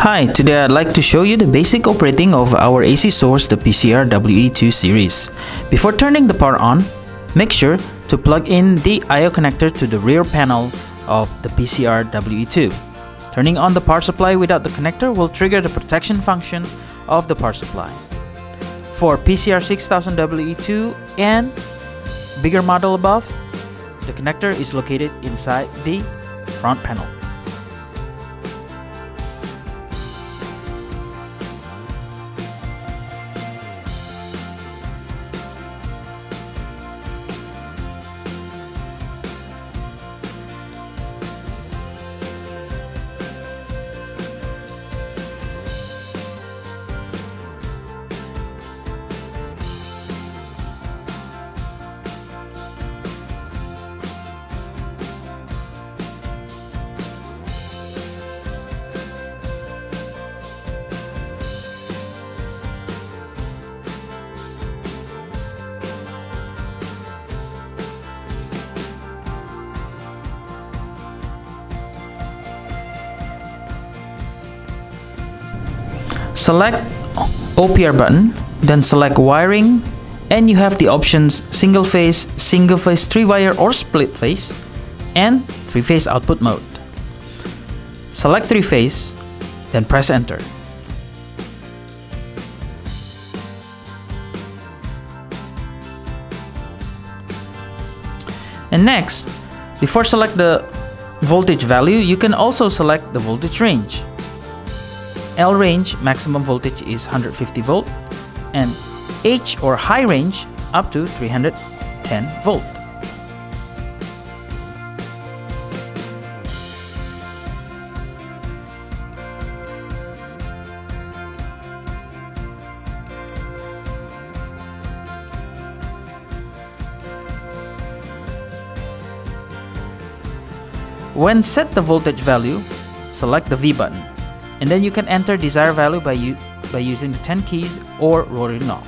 Hi, today I'd like to show you the basic operating of our AC source, the PCR-WE2 series. Before turning the power on, make sure to plug in the I/O connector to the rear panel of the PCR-WE2. Turning on the power supply without the connector will trigger the protection function of the power supply. For PCR-6000WE2 and bigger model above, the connector is located inside the front panel. Select OPR button, then select wiring, and you have the options single phase, three-wire or split phase, and three-phase output mode. Select three-phase, then press enter. And next, before select the voltage value, you can also select the voltage range. L-range, maximum voltage is 150 volt, and H or high range up to 310 volt. When set the voltage value, select the V button. And then you can enter desired value by using the 10 keys or rotary knob.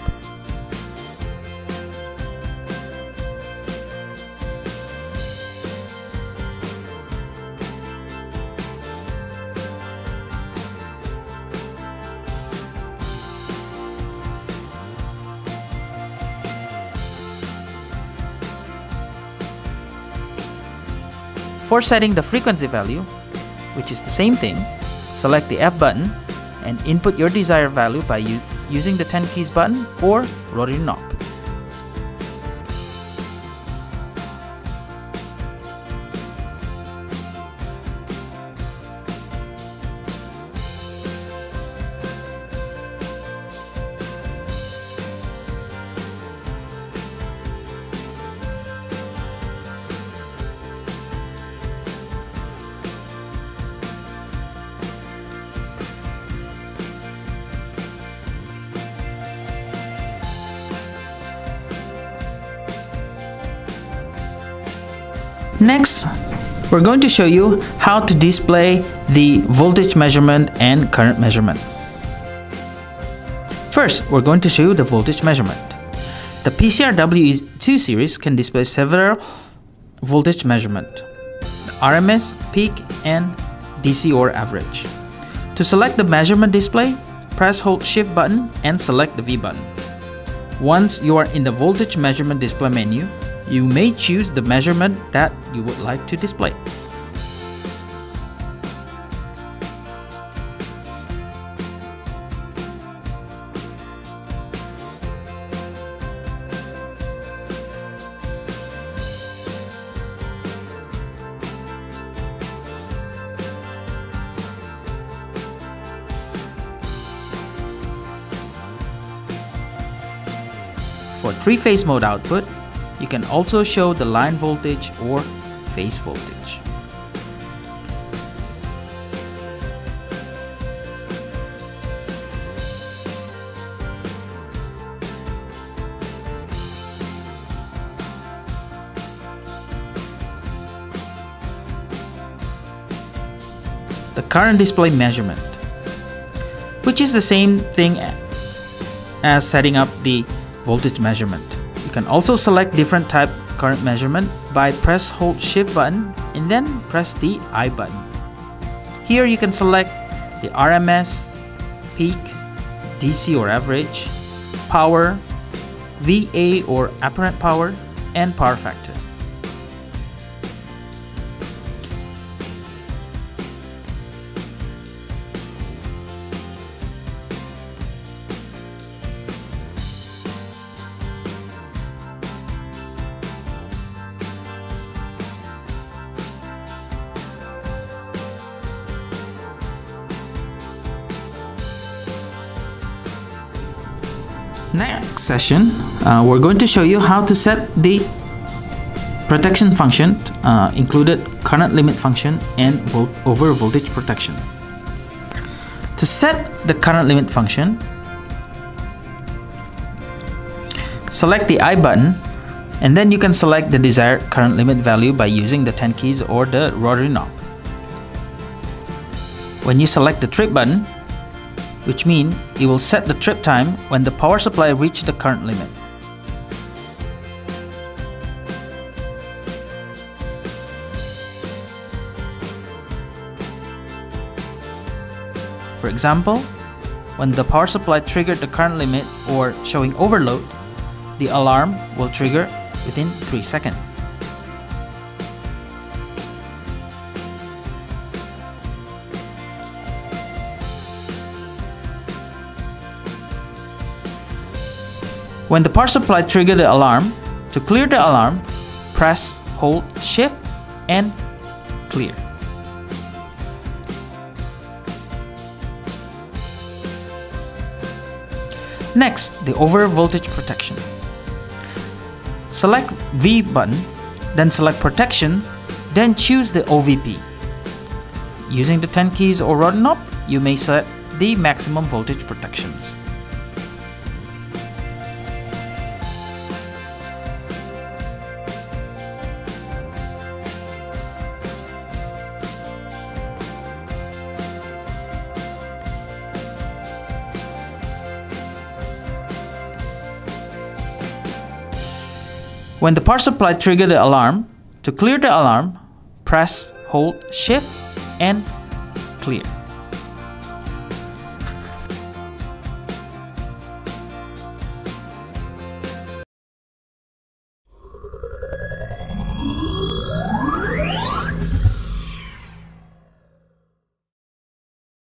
For setting the frequency value, which is the same thing, select the F button and input your desired value by using the 10 keys button or rotary knob. Next, we're going to show you how to display the voltage measurement and current measurement. First, we're going to show you the voltage measurement. The PCR-WE2 series can display several voltage measurement: RMS, peak, and DC or average. To select the measurement display, press hold shift button and select the V button. Once you are in the voltage measurement display menu, you may choose the measurement that you would like to display. For three-phase mode output, you can also show the line voltage or phase voltage. The current display measurement, which is the same thing as setting up the voltage measurement. You can also select different type current measurement by press hold shift button and then press the I button. Here you can select the RMS, peak, DC or average, power, VA or apparent power, and power factor. Next session, we're going to show you how to set the protection function, included current limit function and over voltage protection. To set the current limit function, select the I button, and then you can select the desired current limit value by using the 10 keys or the rotary knob. When you select the trip button, which means it will set the trip time when the power supply reaches the current limit. For example, when the power supply triggered the current limit or showing overload, the alarm will trigger within 3 seconds. When the power supply triggers the alarm, to clear the alarm, press, hold, shift, and clear. Next, the over voltage protection. Select V button, then select protection, then choose the OVP. Using the 10 keys or rotary knob, you may set the maximum voltage protections. When the power supply triggers the alarm, to clear the alarm, press, hold, shift, and clear.